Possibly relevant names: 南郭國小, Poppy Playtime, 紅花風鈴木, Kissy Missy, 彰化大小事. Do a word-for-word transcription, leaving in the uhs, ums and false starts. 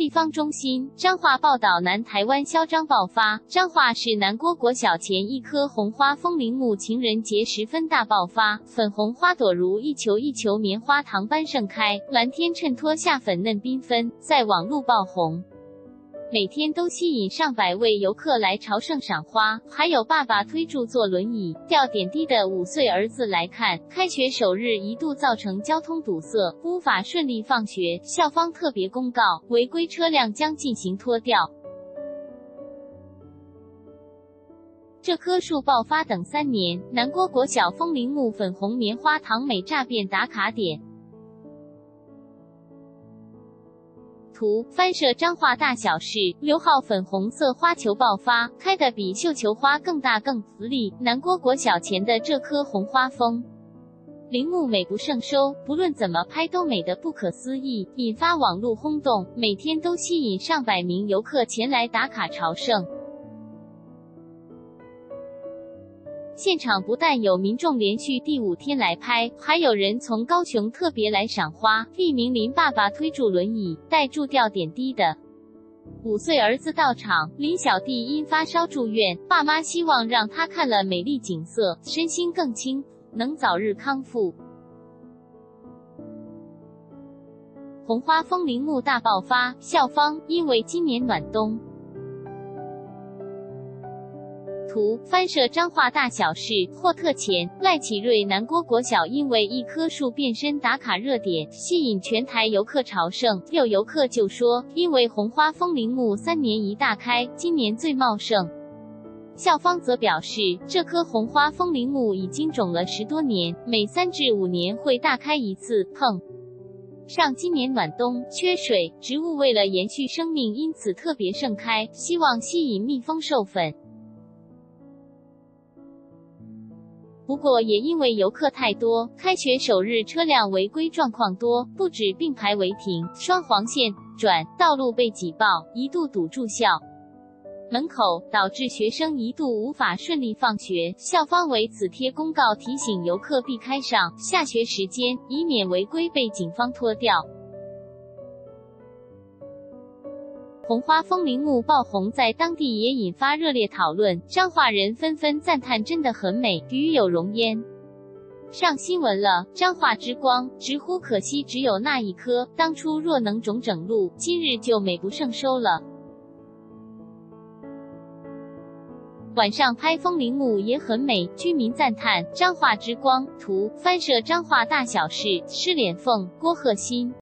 地方中心，彰化报道南台湾嚣张爆发。彰化市南郭国小前一棵红花枫林木情人节十分大爆发，粉红花朵如一球一球棉花糖般盛开，蓝天衬托下粉嫩缤纷，在网路爆红。 每天都吸引上百位游客来朝圣赏花，还有爸爸推著坐轮椅吊点滴的五岁儿子来看。开学首日一度造成交通堵塞，无法顺利放学。校方特别公告，违规车辆将进行拖吊。 这棵树爆发等三年，南郭国小枫林木粉红棉花糖美炸变打卡点。 图翻摄彰化大小事，六号粉红色花球爆发，开得比绣球花更大更直立。南郭国小前的这棵红花枫林木美不胜收，不论怎么拍都美得不可思议，引发网络轰动，每天都吸引上百名游客前来打卡朝圣。 现场不但有民众连续第五天来拍，还有人从高雄特别来赏花。一名林爸爸推著轮椅，带助吊点滴的五岁儿子到场。林小弟因发烧住院，爸妈希望让他看了美丽景色，身心更轻，能早日康复。 红花枫林木大爆发，校方因为今年暖冬。 图翻摄彰化大小事，霍特前赖启瑞南郭国小因为一棵树变身打卡热点，吸引全台游客朝圣。有游客就说，因为红花枫林木三年一大开，今年最茂盛。校方则表示，这棵红花枫林木已经种了十多年，每三至五年会大开一次。碰上今年暖冬缺水，植物为了延续生命，因此特别盛开，希望吸引蜜蜂授粉。 不过也因为游客太多，开学首日车辆违规状况多，不止并排违停、双黄线转，道路被挤爆，一度堵住校门口，导致学生一度无法顺利放学。校方为此贴公告提醒游客避开上下学时间，以免违规被警方拖吊。 红花枫林木爆红，在当地也引发热烈讨论，彰化人纷纷赞叹真的很美，与有容焉。上新闻了，彰化之光直呼可惜只有那一棵，当初若能种整路，今日就美不胜收了。晚上拍枫林木也很美，居民赞叹彰化之光。图翻摄彰化大小事，施连凤、郭鹤新。